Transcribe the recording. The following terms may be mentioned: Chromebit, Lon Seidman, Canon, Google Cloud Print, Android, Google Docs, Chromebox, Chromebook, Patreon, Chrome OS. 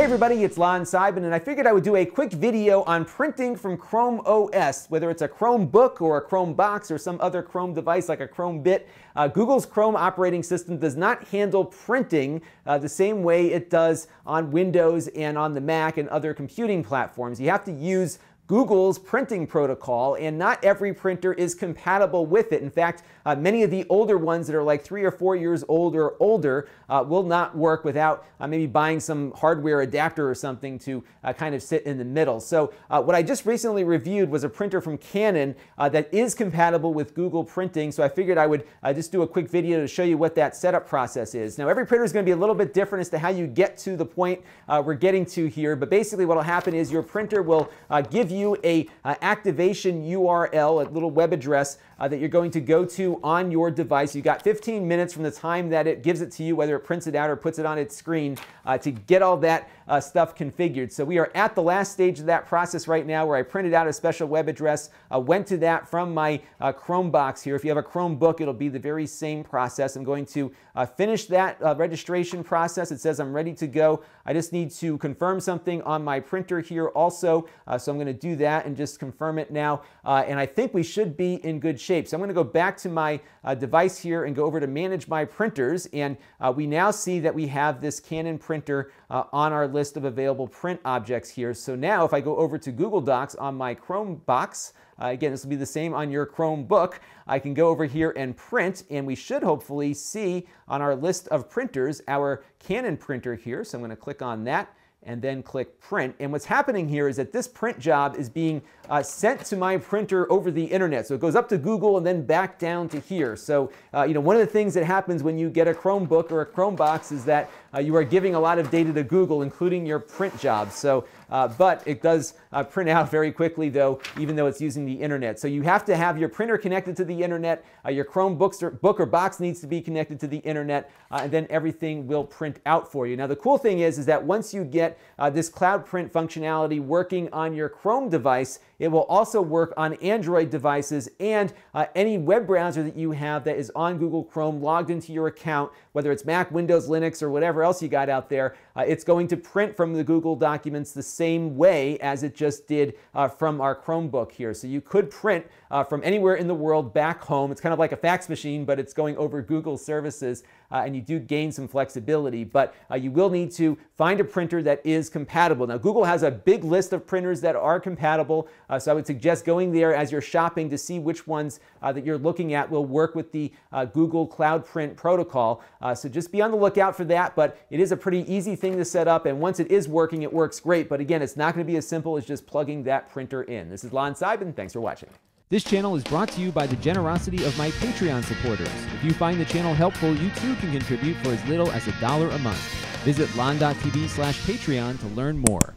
Hey everybody, it's Lon Seidman, and I figured I would do a quick video on printing from Chrome OS, whether it's a Chromebook or a Chromebox or some other Chrome device like a Chromebit. Google's Chrome operating system does not handle printing the same way it does on Windows and on the Mac and other computing platforms. You have to use Google's printing protocol, and not every printer is compatible with it. In fact, many of the older ones that are like 3 or 4 years old or older will not work without maybe buying some hardware adapter or something to kind of sit in the middle. So what I just recently reviewed was a printer from Canon that is compatible with Google printing, so I figured I would just do a quick video to show you what that setup process is. Now, every printer is going to be a little bit different as to how you get to the point we're getting to here, but basically what will happen is your printer will give you a activation URL, a little web address that you're going to go to on your device. You've got 15 minutes from the time that it gives it to you, whether it prints it out or puts it on its screen, to get all that stuff configured. So we are at the last stage of that process right now, where I printed out a special web address, went to that from my Chromebox here. If you have a Chromebook, it'll be the very same process. I'm going to finish that registration process. It says I'm ready to go. I just need to confirm something on my printer here also, so I'm going to do that and just confirm it now, and I think we should be in good shape. So I'm going to go back to my device here and go over to manage my printers, and we now see that we have this Canon printer on our list of available print objects here. So now if I go over to Google Docs on my Chromebox, again, this will be the same on your Chromebook, I can go over here and print, and we should hopefully see on our list of printers our Canon printer here. So I'm going to click on that and then click print. And what's happening here is that this print job is being sent to my printer over the internet. So it goes up to Google and then back down to here. So, you know, one of the things that happens when you get a Chromebook or a Chromebox is that you are giving a lot of data to Google, including your print jobs. So, but it does print out very quickly though, even though it's using the internet. So you have to have your printer connected to the internet, your Chromebook or box needs to be connected to the internet, and then everything will print out for you. Now the cool thing is that once you get this Cloud Print functionality working on your Chrome device, it will also work on Android devices and any web browser that you have that is on Google Chrome logged into your account, whether it's Mac, Windows, Linux, or whatever else you got out there. It's going to print from the Google documents the same way as it just did from our Chromebook here. So you could print from anywhere in the world back home. It's kind of like a fax machine, but it's going over Google services, and you do gain some flexibility, but you will need to find a printer that is compatible. Now, Google has a big list of printers that are compatible, so I would suggest going there as you're shopping to see which ones that you're looking at will work with the Google Cloud Print protocol. So just be on the lookout for that, but it is a pretty easy thing to set up, and once it is working, it works great, but again, it's not going to be as simple as just plugging that printer in. This is Lon Seidman. Thanks for watching. This channel is brought to you by the generosity of my Patreon supporters. If you find the channel helpful, you too can contribute for as little as $1 a month. Visit Lon.TV/Patreon to learn more.